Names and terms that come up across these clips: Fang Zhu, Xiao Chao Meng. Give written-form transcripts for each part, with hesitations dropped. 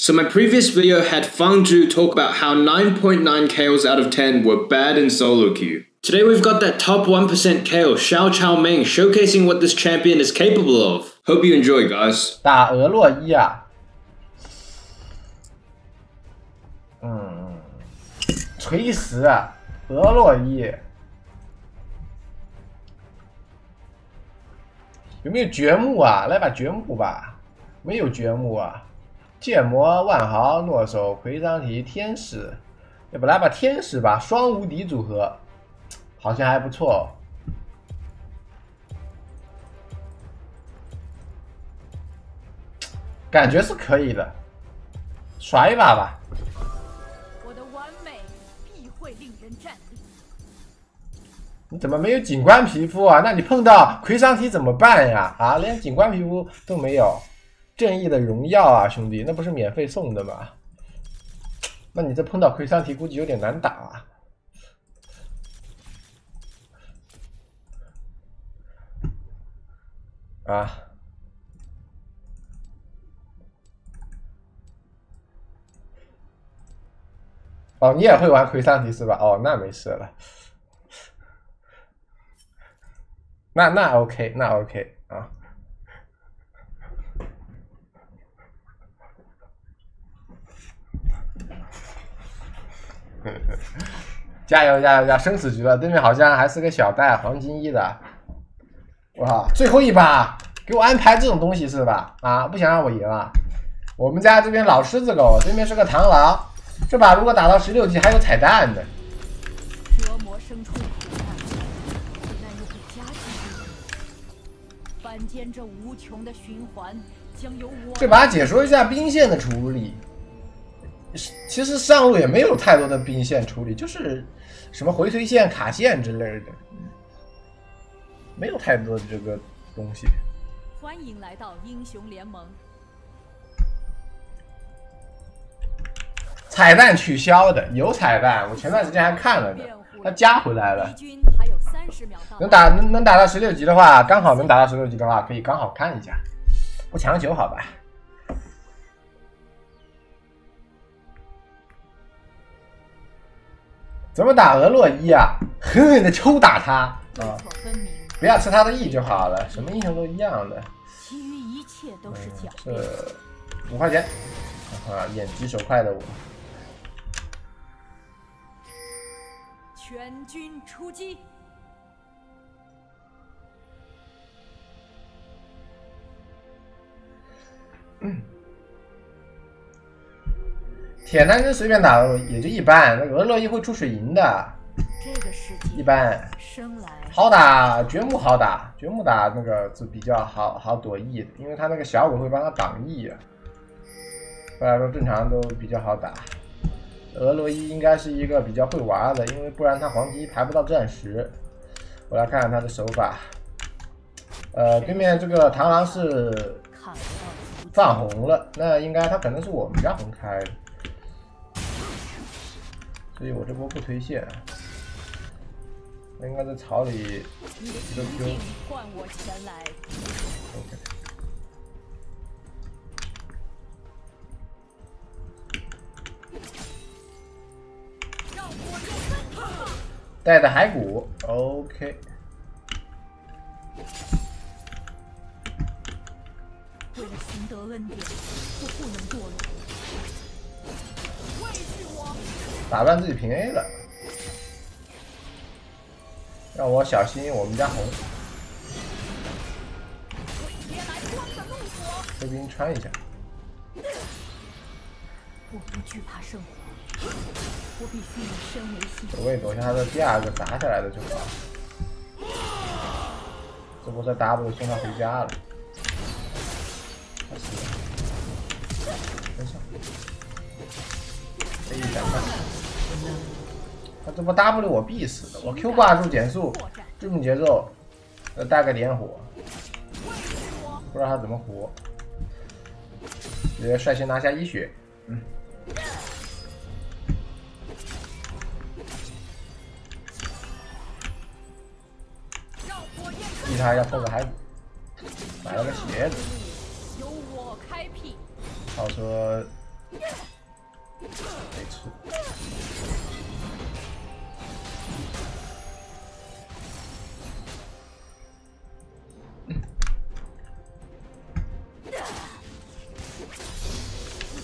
So my previous video had Fang Zhu talk about how 9.9 KOs out of 10 were bad in solo queue. Today we've got that top 1% KO, Xiao Chao Meng, showcasing what this champion is capable of. Hope you enjoy, guys. 打俄洛伊啊，锤石啊，俄洛伊，有没有掘墓啊？来把掘墓吧，没有掘墓啊。 剑魔万豪诺手魁獐提天使，要不来把天使吧，双无敌组合，好像还不错。感觉是可以的，耍一把吧。我的完美必会令人站立。你怎么没有警官皮肤啊？那你碰到魁獐提怎么办呀？啊，连警官皮肤都没有。 正义的荣耀啊，兄弟，那不是免费送的吗？那你这碰到魁獐提估计有点难打啊。啊，哦，你也会玩魁獐提是吧？哦，那没事了。那 OK， 那 OK 啊。 加油加油加！生死局了，对面好像还是个小带黄金一的，哇！最后一把给我安排这种东西是吧？啊，不想让我赢啊！我们家这边老狮子狗，对面是个螳螂，这把如果打到16级还有彩蛋的。折磨生出苦难，又不加剧。凡间这无穷的循环，将由我。这把解说一下兵线的处理。 其实上路也没有太多的兵线处理，就是什么回推线、卡线之类的，没有太多的这个东西。欢迎来到英雄联盟。彩蛋取消的，有彩蛋，我前段时间还看了呢，它加回来了。能打到16级的话，刚好能打到16级的话，可以刚好看一下，不强求，好吧？ 怎么打俄洛伊啊？狠狠的抽打他啊！不要吃他的E就好了，什么英雄都一样的。其余一切都是假的。5块钱啊！眼疾手快的我。全军出击！铁男人随便打也就一般，那俄洛伊会出水银的，一般。好打掘墓好打，掘墓打那个就比较好躲 E， 因为他那个小狗会帮他挡 E， 不然说正常都比较好打。俄洛伊应该是一个比较会玩的，因为不然他黄金排不到钻石。我来看看他的手法，对面这个螳螂是放红了，那应该他可能是我们家红开的。 所以我这波不推线，应该在草里都 Q。带着骸骨 ，OK。为了寻得恩典，我不能堕落。 打断自己平 A 了，让我小心我们家红。这边穿一下。我不惧怕生活，我必须以身为心。走位躲下他的第二个砸下来的就好。这波在 W 送他回家了。没事。 A 闪开，他这波 W 我必死的，我 Q 挂住减速，这种节奏，带个点火，不知道他怎么活，直接率先拿下一血，逼他要碰个孩子，买了个鞋子，好说。没错。你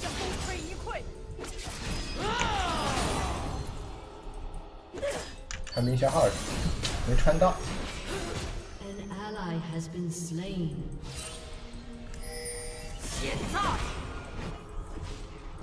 将功亏一篑。还没消耗，没穿到。 Has been slain. 现在，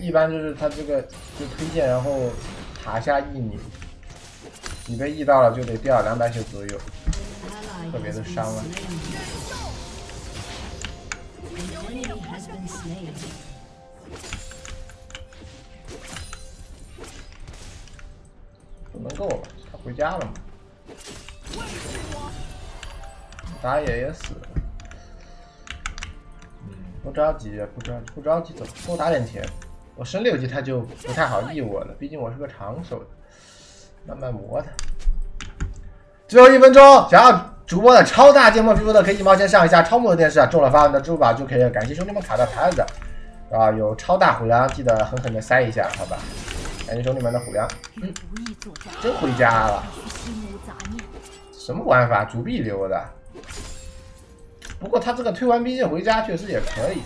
一般就是他这个就推荐，然后塔下 E 你，你被 E 到了就得掉200血左右，特别的伤了。不能够了，他回家了嘛。 打野也死了，不着急，不着急走，多打点钱。我升6级他就不太好E我了，毕竟我是个长手的，慢慢磨他。最后1分钟，想要主播的超大芥末皮肤的可以1毛钱上一下超木的电视啊，中了发文的猪宝就可以了。感谢兄弟们卡到牌子啊，有超大虎粮记得狠狠的塞一下，好吧？感谢兄弟们的虎粮，真回家了。什么玩法？主币留的。 不过他这个推完兵线回家确实也可以。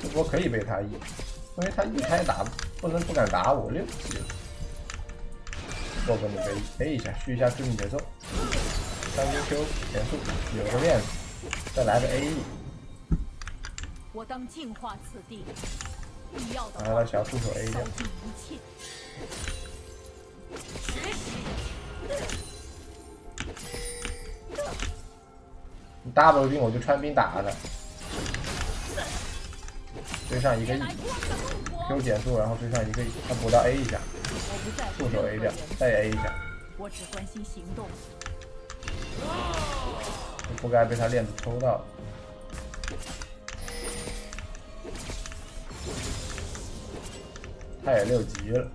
这波可以被他 E， 因为他一开打不敢打我6级。豆哥你背一下，续一下致命节奏，3Q 减速，有个面子，再来个 AE。我当净化此地。 拿到小助手 A 掉，你 double 兵我就穿兵打了，追上一个 E，Q 减速，然后追上一个 E， 他补到 A 一下，助手 A 掉，再 A 一下，不该被他链子抽到。 他也6级了，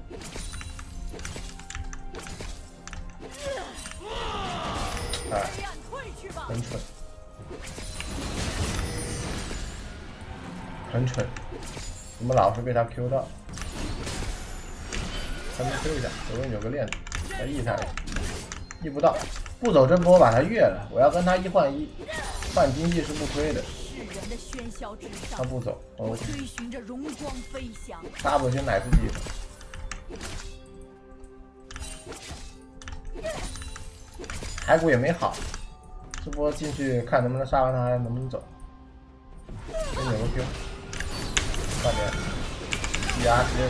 哎，很蠢，很蠢，我们老是被他 Q 到，他们 Q 一下，左边有个链子，再 E 他 ，E 不到，不走这波把他越了，我要跟他1换1，换经济是不亏的。 的喧嚣之上，他不走，我追寻着荣光飞翔。double 先奶自己的，骸骨也没好，这波进去看能不能杀完他，能不能走。先扭个 Q， 快点，一压直接，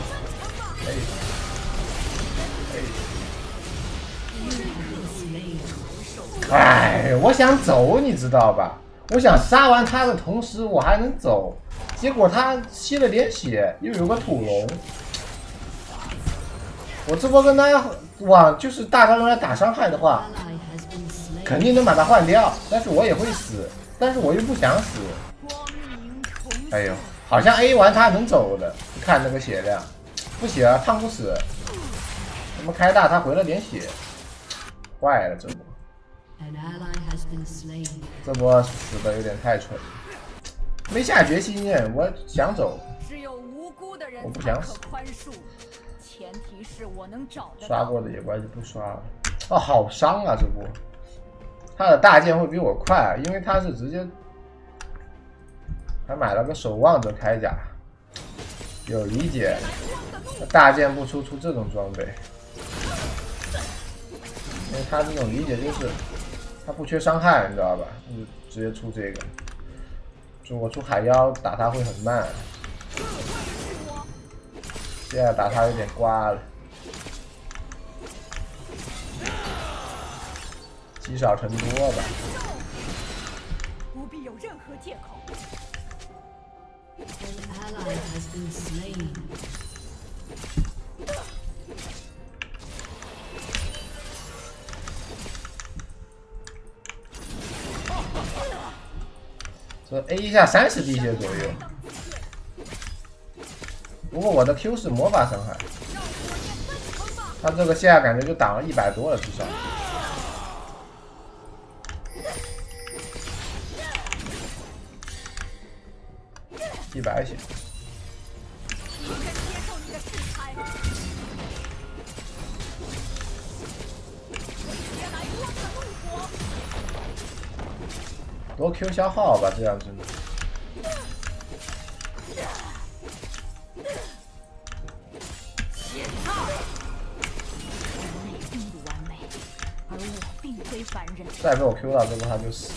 哎，哎，我想走，你知道吧？ 我想杀完他的同时，我还能走，结果他吸了点血，又有个土龙。我这波跟他往就是大招用来打伤害的话，肯定能把他换掉，但是我也会死，但是我又不想死。哎呦，好像 A 完他能走的，看那个血量，不行，烫不死。我们开大他回了点血，坏了这波。 这波死的有点太蠢，没下决心呢。我想走，我不想死。刷过的野怪就不刷了。哦，好伤啊！这波他的大剑会比我快，因为他是直接还买了个守望者铠甲，有理解。大剑不出，出这种装备，因为他这种理解就是。 他不缺伤害，你知道吧？你直接出这个，就我出海妖打他会很慢，现在打他有点瓜了。积少成多吧。不必有任何借口。这 A 一下30滴血左右。不过我的 Q 是魔法伤害。 他这个下感觉就挡了100多了，至少。100血。多 Q 消耗吧，这样真的。 再被我 Q 到，这波他就死。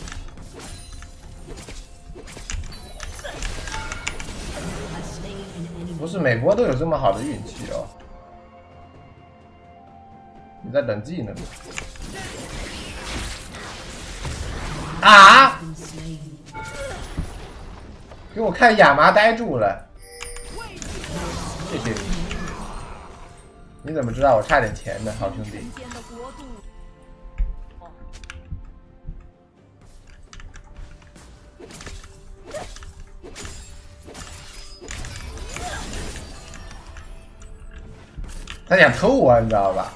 不是每波都有这么好的运气哦。你在等技能吗？啊！给我看亚麻呆住了。谢谢你。你怎么知道我差点钱呢，好兄弟？ 他想偷我，你知道吧？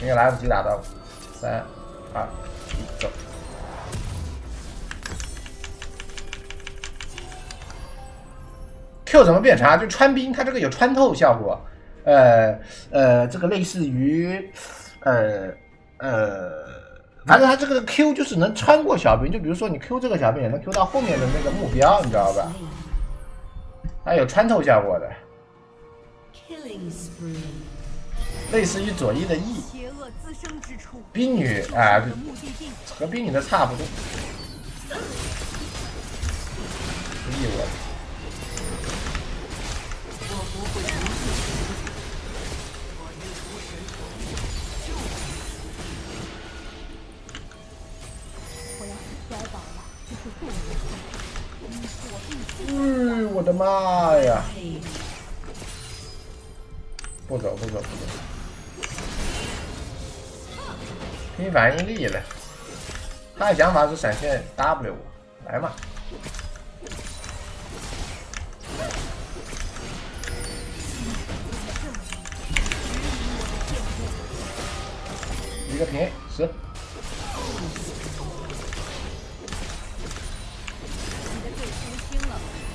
没有来不及打到，3、2、1，走！Q 怎么变长？就穿冰，它这个有穿透效果。这个类似于，反正它这个 Q 就是能穿过小兵，就比如说你 Q 这个小兵，也能 Q 到后面的那个目标，你知道吧？它有穿透效果的。 类似于左一的 E， 冰女啊，和冰女的差不多。E 我。我的妈呀！ 不走，拼反应力了。他的想法是闪现 W， 来嘛！一个平10。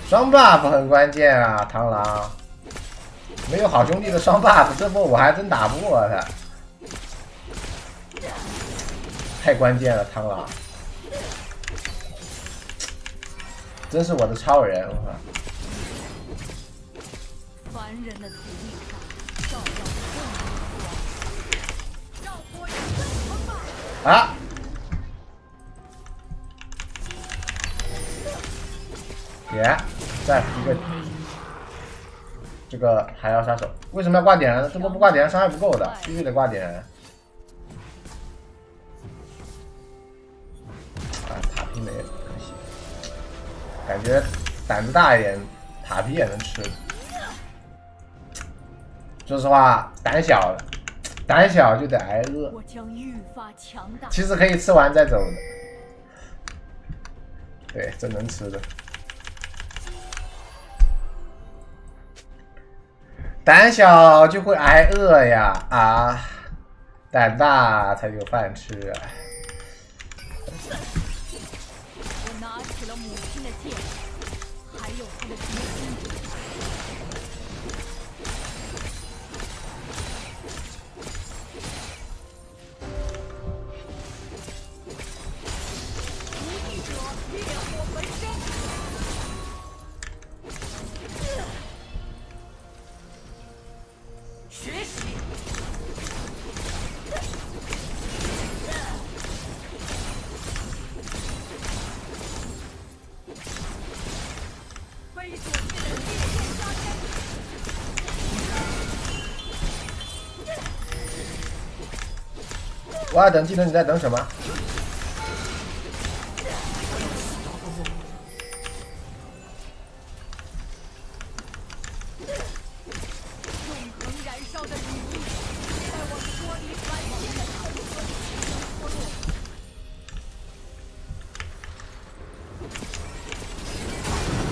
双 buff 很关键啊，螳螂。 没有好兄弟的双 buff， 这波我还真打不过他，太关键了，螳螂，真是我的超人！我靠，凡人的土地上，照耀着光明，啊！ 再一个。 这个还要杀手，为什么要挂点燃呢？这波不挂点燃伤害不够的，必须得挂点燃。啊，塔皮没了，可惜。感觉胆子大一点，塔皮也能吃。说实话，胆小就得挨饿。其实可以吃完再走的。对，这能吃的。 胆小就会挨饿呀啊，胆大才有饭吃啊！我拿起了母亲的剑，还有她的决心。无敌者烈火焚身。 学习。飞速我要等技能，你在等什么？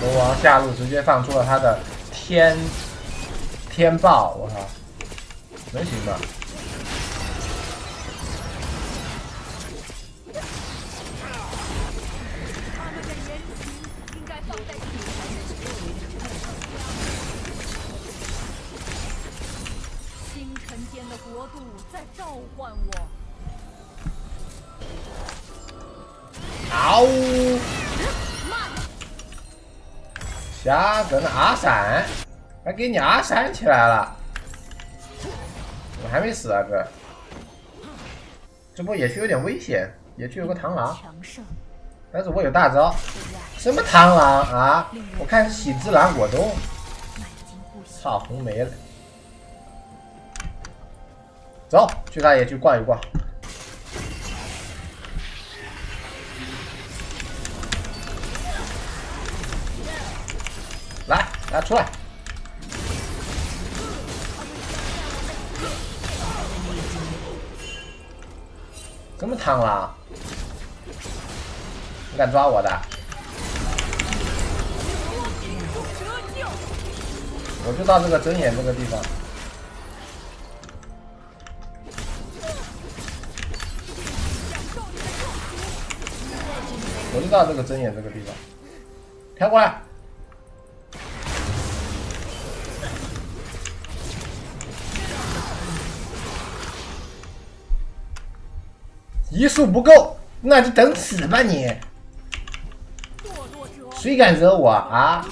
龙王下路直接放出了他的天爆，我操，能行吗？ 霞搁那R闪，还给你R闪起来了，怎么还没死啊哥？这波野区有点危险，野区有个螳螂，但是我有大招，什么螳螂啊？我看是喜之郎果冻，操红梅了，走去大野区逛一逛。 来，来出来！怎么躺了？你敢抓我的？我就到这个针眼这个地方。我就到这个针眼这个地方，跳过来！ 移速不够，那就等死吧你！谁敢惹我啊？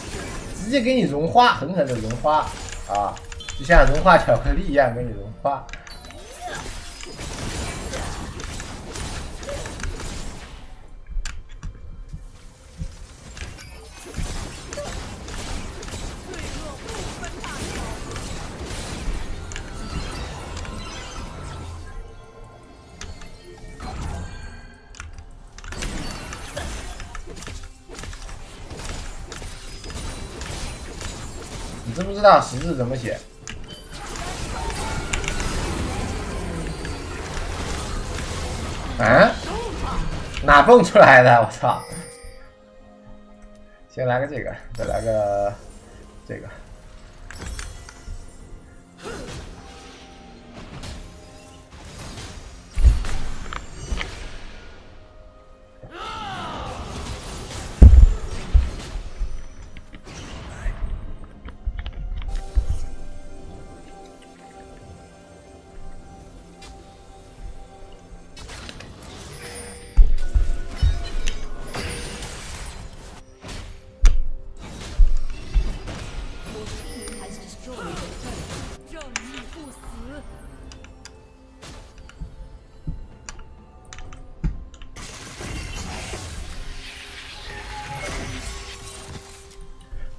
直接给你融化，狠狠的融化啊！就像融化巧克力一样给你融化。知不知道十字怎么写？啊？哪蹦出来的？我操！先来个这个，再来个这个。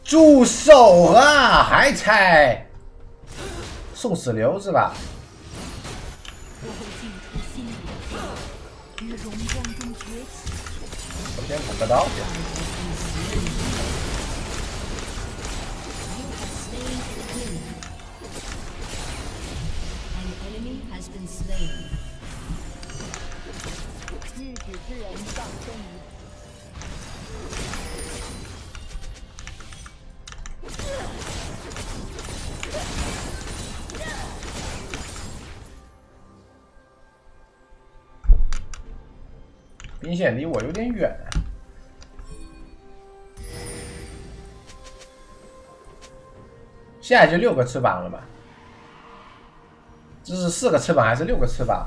住手啊！还猜送死流是吧？我先补个刀去。制止之人葬身于。 兵线离我有点远，现在就6个翅膀了吧？这是4个翅膀还是6个翅膀？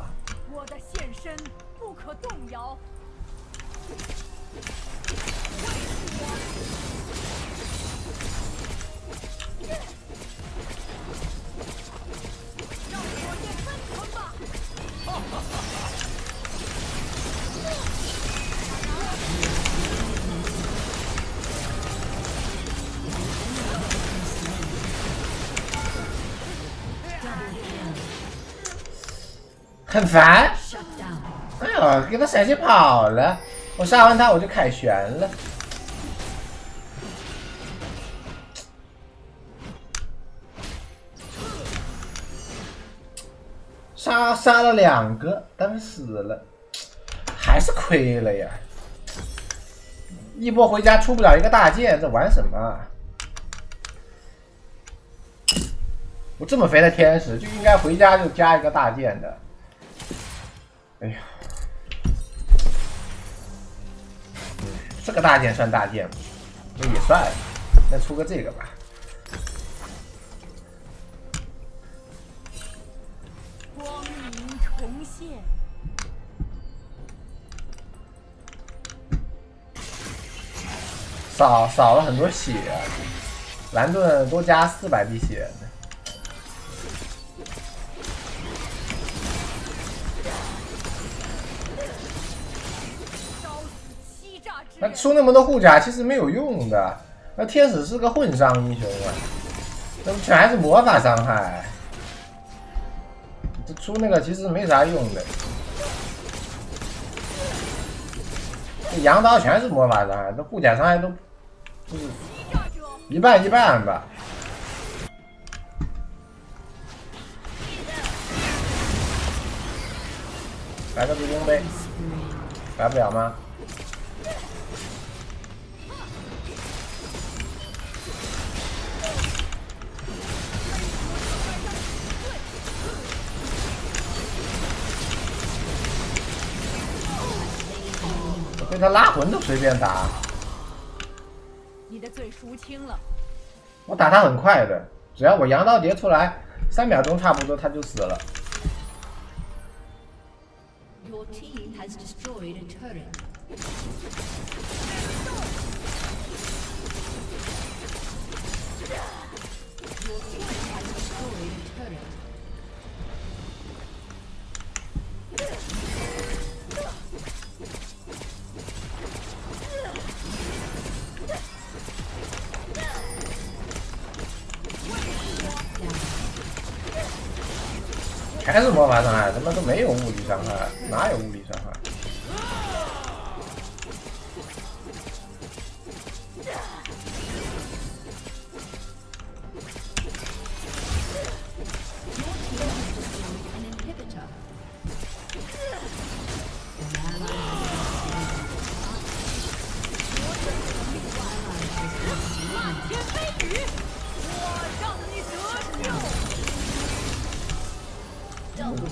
我的现身不可动摇。很烦。哎呦，给他闪现跑了！我杀完他我就凯旋了。杀了两个，但是死了，还是亏了呀！一波回家出不了一个大剑，这玩什么？我这么肥的天使就应该回家就加一个大剑的。哎呀，这个大剑算大剑吗？那也算，那出个这个吧。 少了很多血，蓝盾多加400滴血。那出那么多护甲其实没有用的，那天使是个混伤英雄啊，那全还是魔法伤害，这出那个其实没啥用的。 羊刀全是魔法伤害，这护甲伤害都就是一半一半吧。来个毒攻呗，来不了吗？被他拉魂都随便打，你的罪孰轻了？我打他很快的，只要我羊刀叠出来，3秒钟差不多他就死了。Your team has destroyed a turret. 还是魔法伤害，他妈都没有物理伤害，哪有物理伤害？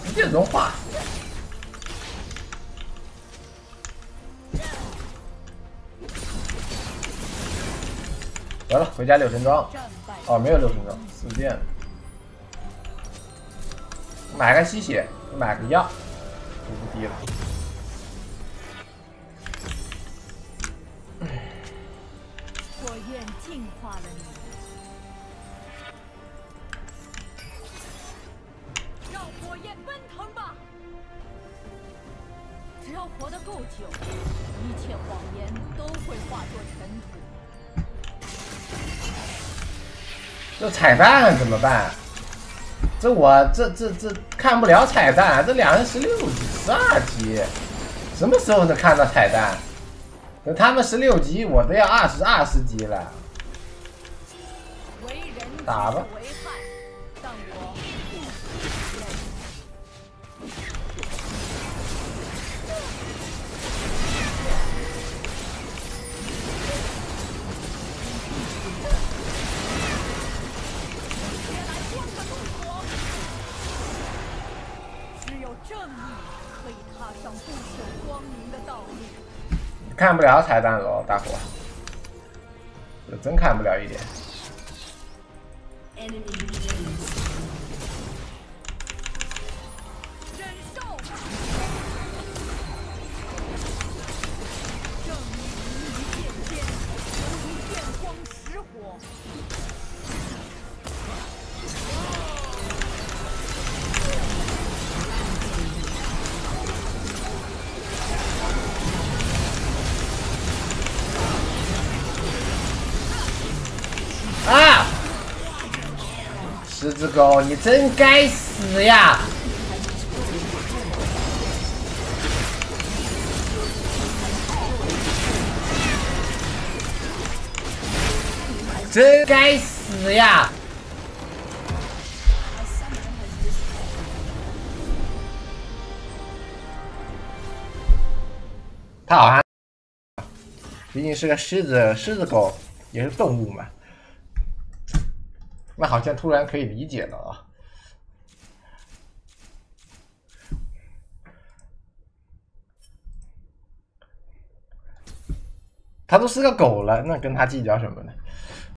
直接融化。得了，回家六神装。哦，没有六神装，4件。买个吸血，买个药，就不低了。我愿净化了你。 只要活得够久，一切谎言都会化作尘土。这彩蛋怎么办？这看不了彩蛋，这2人16级、12级，什么时候能看到彩蛋？等他们16级，我都要20级了。打吧。 看不了彩蛋了哦，大伙，真看不了一点。十只狗，你真该死呀！真该死呀！他好像毕竟是个狮子狗也是动物嘛，那好像突然可以理解了啊。 他都是个狗了，那跟他计较什么呢？